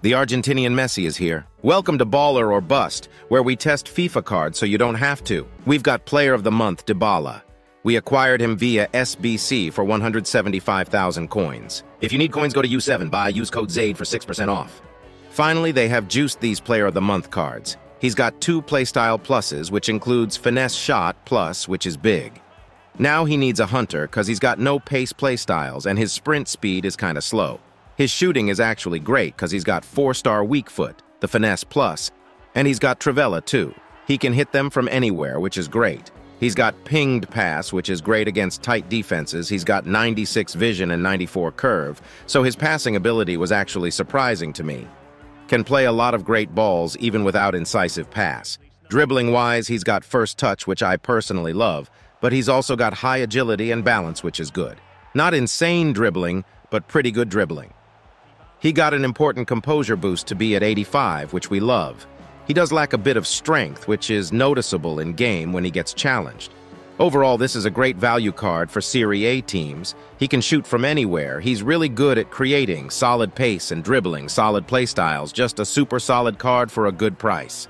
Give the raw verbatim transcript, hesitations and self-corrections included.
The Argentinian Messi is here. Welcome to Baller or Bust, where we test FIFA cards so you don't have to. We've got Player of the Month, Dybala. We acquired him via S B C for one hundred seventy-five thousand coins. If you need coins, go to U seven, buy, use code ZADE for six percent off. Finally, they have juiced these Player of the Month cards. He's got two playstyle pluses, which includes Finesse Shot Plus, which is big. Now he needs a Hunter, because he's got no pace playstyles, and his sprint speed is kind of slow. His shooting is actually great, because he's got four-star weak foot, the Finesse Plus, and he's got Travella too. He can hit them from anywhere, which is great. He's got pinged pass, which is great against tight defenses. He's got ninety-six vision and ninety-four curve, so his passing ability was actually surprising to me. Can play a lot of great balls even without incisive pass. Dribbling-wise, he's got first touch, which I personally love, but he's also got high agility and balance, which is good. Not insane dribbling, but pretty good dribbling. He got an important composure boost to be at eighty-five, which we love. He does lack a bit of strength, which is noticeable in game when he gets challenged. Overall, this is a great value card for Serie A teams. He can shoot from anywhere. He's really good at creating, solid pace and dribbling, solid playstyles. Just a super solid card for a good price.